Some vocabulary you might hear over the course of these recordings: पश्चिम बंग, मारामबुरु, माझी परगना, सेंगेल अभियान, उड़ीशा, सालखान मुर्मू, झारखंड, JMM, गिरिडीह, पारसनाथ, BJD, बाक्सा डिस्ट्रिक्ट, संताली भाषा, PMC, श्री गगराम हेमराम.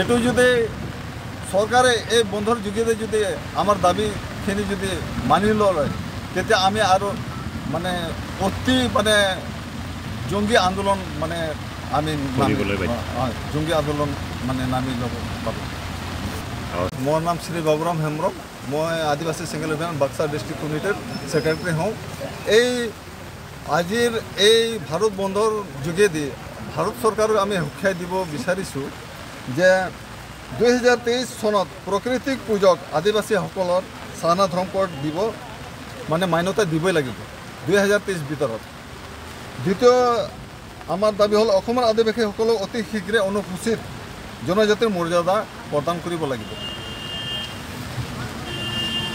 एटू जुदी सरकारे ए बंधर जुगे जुदी आमार दाबी खेनी जुदी मानि लय तेते आमी आरो माने अति माने जंगी आंदोलन माने आमी जंगी आंदोलन माने नामी लोग पाबो। मोर नाम श्री गगराम हेमराम, मैं आदिवासी सेंगेल अभियान बाक्सा डिस्ट्रिक्ट यूनिटेड सेक्रेटरी हूँ। आज भारत बंधर जुगेदी भारत सरकार हुखिया दी विचार जे 2023 सनत प्राकृतिक पूजक आदिवासी साना धर्म कोड दी मानने मान्यता दीब लगे 2023 भर। द्वितीय आमार दाबी हल आदिवासी अति शीघ्र अनुसूचित जनजातिर मर्यादा प्रदान लगे।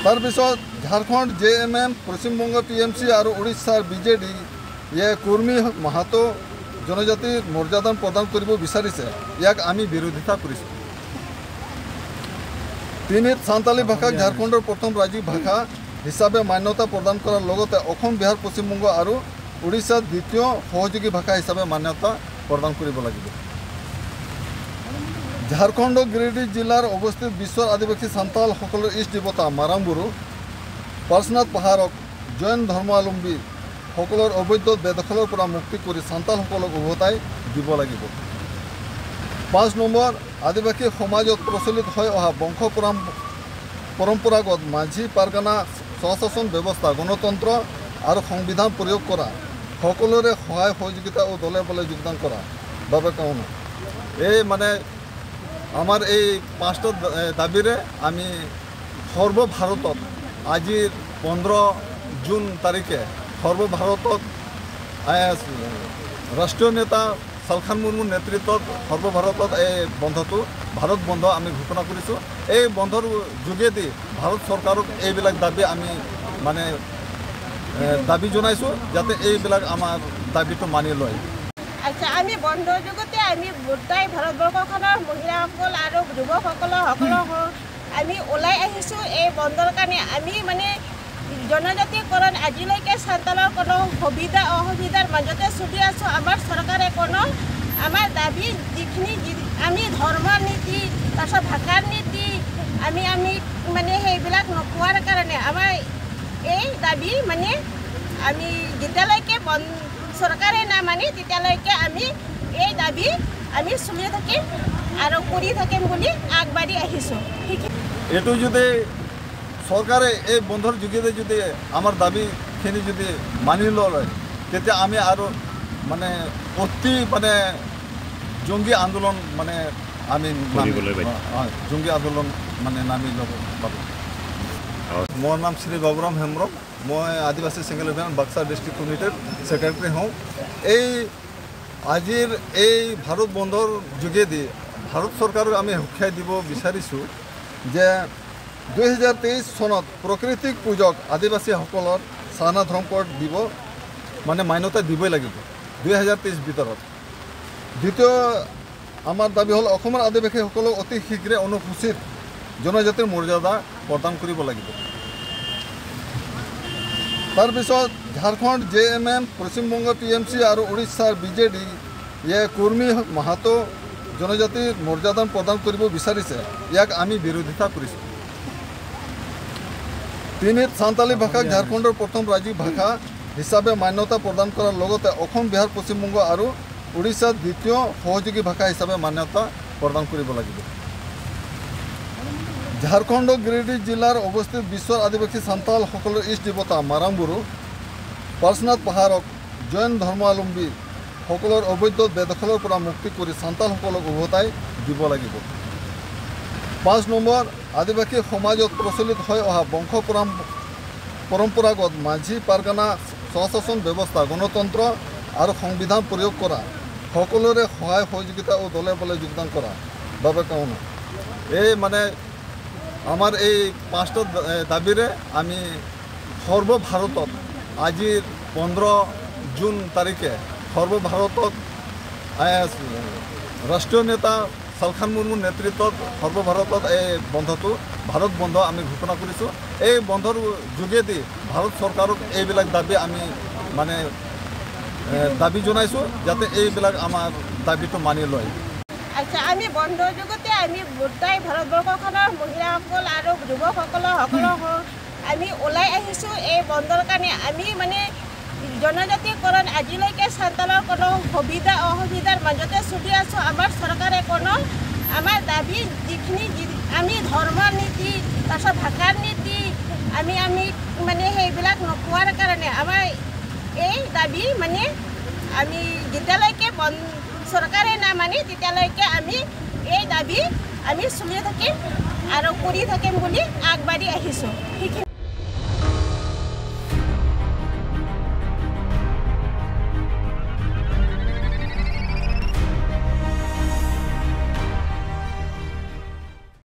तार पिछत झारखंड JMM पश्चिम बंग PMC और उड़ीशार BJD ये कुर्मी माहातो जनजातिर मर्यादा प्रदान विचारिसे इक आम विरोधिता कर। संताली भाषा झारखंडर प्रथम राज्य भाषा हिसाबे मान्यता प्रदान करार बिहार पश्चिम बंग और उड़ीसा द्वितीय सहयोगी भाषा हिसाबे मान्यता प्रदान लगे। झारखंड गिरिडीह जिलार अवस्थित विश्व आदिवासी सान्ताल इष्ट देवता मारामबुरु पारसनाथ पहाड़क जैन धर्मावलम्बी अवैध बेदखलर मुक्ति कर सान्ताल उभताई दी लगे। 5 नम्बर आदिवासी समाज प्रचलित वंश परम्परागत माझी परगना स्वशासन व्यवस्था गणतंत्र और संविधान प्रयोग करा सकोरे सहाय सहयोगिता और दले बले योगदान करा माने आमार 5टा दाबीरे आमी सर्वभारत आज 15 जून तारीखे सर्वभारत राष्ट्रीय नेता सालखान मुर्मू नेतृत्व सर्वभारत बंधतो भारत बंध आम घोषणा कर बंधर जुगेदी भारत सरकारक এইবিলাক দাবী आमी माने দাবী জানাইছো যাতে এইবিলাক आमार দাবী तो मानि লয়। अच्छा आम बंध जुगते आम गोटाई भारतवर्षर महिला और युवक आम ओल् बंधर कारण आम मानने जनजातीयकरण आजिले सान्ताल सुविधा असुविधार मजते चलि आसो। आम सरकार आम दाबी जीखनी आम धर्म नीति तरह भाषार नीति आम आम मानने नपार कारण आम दाबी मानने आम जीतने बंध सरकार ना मानी दाबी आम चलि आगो जुदी सरकार बंधर जुगेदी जुदी आम दाबी खेनी जुदी मानि लय आम और मानने अति मानने जंगी आंदोलन मानने जंगी आंदोलन मानने नामी लोग पाबो। मोर नाम श्री गगराम हेमराम, मैं आदिवासी सेंगेल अभियान बाक्सा डिस्ट्रिक्ट यूनिटेड सेक्रेटरी हूँ। आज भारत बंधर जुगेदी भारत सरकार आम हुखिया दी विचार जे 2023 सनत प्राकृतिक पूजक आदिवासी साना धर्म कोड दी मानने मान्यता दीब लगे 2023 भर। द्वितीय आमार दाबी हल आदिवासी अति शीघ्र अनुसूचित जनजातिर मर्यादा प्रदान लगे। तार पिछत झारखंड JMM पश्चिम बंग PMC और उड़ीसार BJD ये कुर्मी माहातो जनजातिर मर्यादा प्रदान विचारिसे इक आम विरोधिता कर। सान्ताली भाषा झारखंडर प्रथम राज्य भाषा हिसाबे मान्यता प्रदान करार बिहार पश्चिम बंग और उड़ीसा द्वितीय सहयोगी भाषा हिसाबे मान्यता प्रदान लगे। झारखंड गिरिडीह जिलार अवस्थित विश्व आदिवासी सान्ताल इष्ट देवता मारामबुरु पारसनाथ पहाड़क जैन धर्मावलम्बी अवैध बेदखलर मुक्ति कर सान्ताल उभताई दी लगे। 5 नम्बर आदिवासी समाज प्रचलित वंश परम्परागत माझी परगना स्वशासन व्यवस्था गणतंत्र और संविधान प्रयोग करा सकोरे सहाय सहयोगिता और दले बले योगदान करा मानने आमार 5टा दाबीरे आमी सर्वभारत आज 15 जून तारीखे सर्वभारत राष्ट्रीय नेता सालखान मुर्मू नेतृत्व सर्वभारत बंधतो भारत बंध आम घोषणा कर बंधर जुगेदी भारत सरकारक এইবিলাক দাবী आमी मानने दाबी জানাইছো যাতে এইবিলাক आमार दाबी तो मानि लय। आम बंधर जुगते आम गोटाई भारतवर्षर महिला और युवक ऊल् बंधर कारण आम मानने जनजातीयकरण आजिले सानतालर कोनो सुविधा असुविधार मजते चलि आसो। आमार सरकारे कोनो आमार दाबी जिखिनि आमी धर्म नीति तारपिছত भाषार नीति आमी आमी माने हेइबिलाक नपोৱাৰ কাৰণে आमार এই দাবী माने आमी যেতিয়ালৈকে চৰকাৰে না মানি তেতিয়ালৈকে आमी এই দাবী आमी চলি থাকিম আৰু কৰি থাকিম বুলি আগবাঢ়ি আহিছো।